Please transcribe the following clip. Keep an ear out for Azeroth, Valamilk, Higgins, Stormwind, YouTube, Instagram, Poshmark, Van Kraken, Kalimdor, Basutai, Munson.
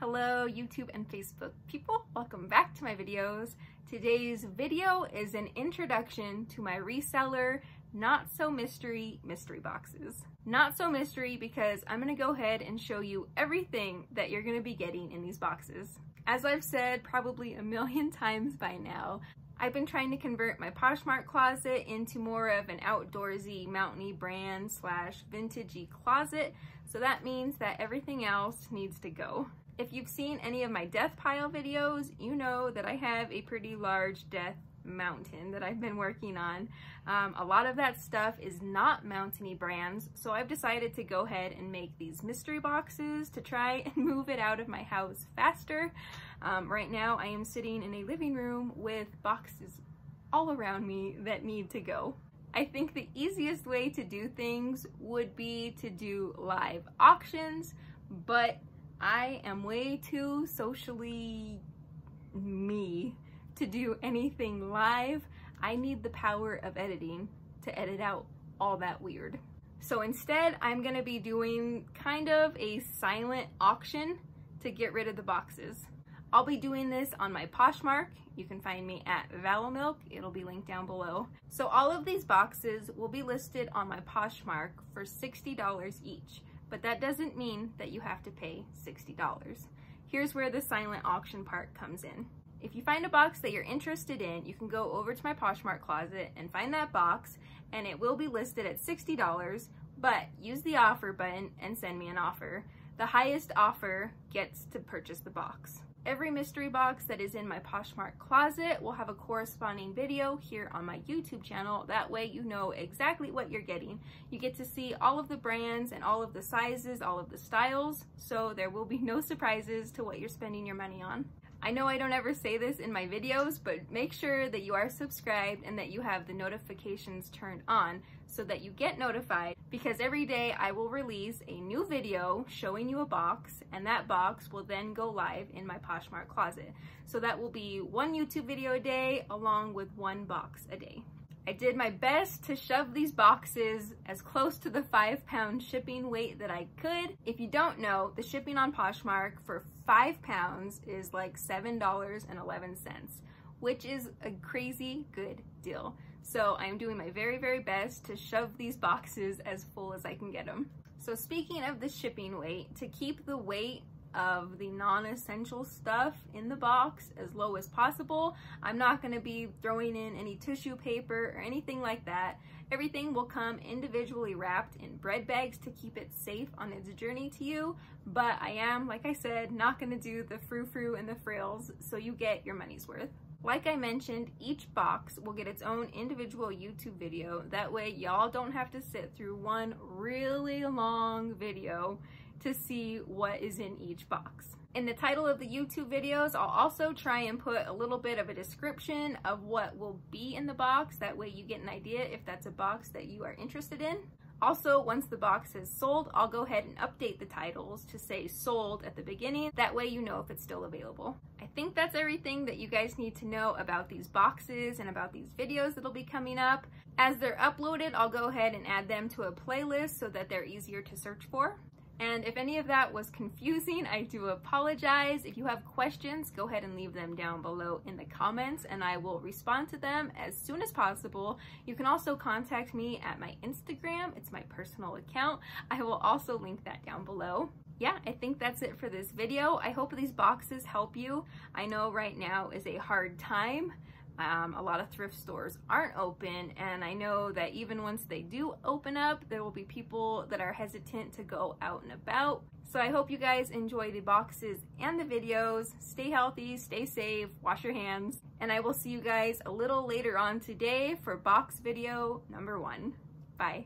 Hello YouTube and Facebook people, welcome back to my videos. Today's video is an introduction to my reseller Not So mystery boxes. Not so mystery because I'm gonna go ahead and show you everything that you're gonna be getting in these boxes. As I've said probably a million times by now, I've been trying to convert my Poshmark closet into more of an outdoorsy, mountainy brand slash vintagey closet, so that means that everything else needs to go. If you've seen any of my death pile videos, you know that I have a pretty large death mountain that I've been working on. A lot of that stuff is not mountainy brands, so I've decided to go ahead and make these mystery boxes to try and move it out of my house faster. Right now I am sitting in a living room with boxes all around me that need to go. I think the easiest way to do things would be to do live auctions, but I am way too socially me to do anything live. I need the power of editing to edit out all that weird. So instead, I'm gonna be doing kind of a silent auction to get rid of the boxes. I'll be doing this on my Poshmark. You can find me at Valamilk. It'll be linked down below. So all of these boxes will be listed on my Poshmark for $60 each, but that doesn't mean that you have to pay $60. Here's where the silent auction part comes in. If you find a box that you're interested in, you can go over to my Poshmark closet and find that box, and it will be listed at $60, but use the offer button and send me an offer. The highest offer gets to purchase the box. Every mystery box that is in my Poshmark closet will have a corresponding video here on my YouTube channel. That way you know exactly what you're getting. You get to see all of the brands and all of the sizes, all of the styles, so there will be no surprises to what you're spending your money on. I know I don't ever say this in my videos, but make sure that you are subscribed and that you have the notifications turned on so that you get notified, because every day I will release a new video showing you a box, and that box will then go live in my Poshmark closet. So that will be one YouTube video a day along with one box a day. I did my best to shove these boxes as close to the 5 pound shipping weight that I could. If you don't know, the shipping on Poshmark for 5 pounds is like $7.11, which is a crazy good deal. So I'm doing my very, very best to shove these boxes as full as I can get them. So speaking of the shipping weight, to keep the weight of the non-essential stuff in the box as low as possible, I'm not going to be throwing in any tissue paper or anything like that. Everything will come individually wrapped in bread bags to keep it safe on its journey to you, but I am, like I said, not going to do the frou-frou and the frills, so you get your money's worth. Like I mentioned, each box will get its own individual YouTube video. That way y'all don't have to sit through one really long video to see what is in each box. In the title of the YouTube videos, I'll also try and put a little bit of a description of what will be in the box. That way you get an idea if that's a box that you are interested in. Also, once the box is sold, I'll go ahead and update the titles to say sold at the beginning. That way you know if it's still available. I think that's everything that you guys need to know about these boxes and about these videos that'll be coming up. As they're uploaded, I'll go ahead and add them to a playlist so that they're easier to search for. And if any of that was confusing, I do apologize. If you have questions, go ahead and leave them down below in the comments and I will respond to them as soon as possible. You can also contact me at my Instagram. It's my personal account. I will also link that down below. Yeah, I think that's it for this video. I hope these boxes help you. I know right now is a hard time. A lot of thrift stores aren't open, and I know that even once they do open up, there will be people that are hesitant to go out and about. So I hope you guys enjoy the boxes and the videos. Stay healthy, stay safe, wash your hands, and I will see you guys a little later on today for box video number 1. Bye.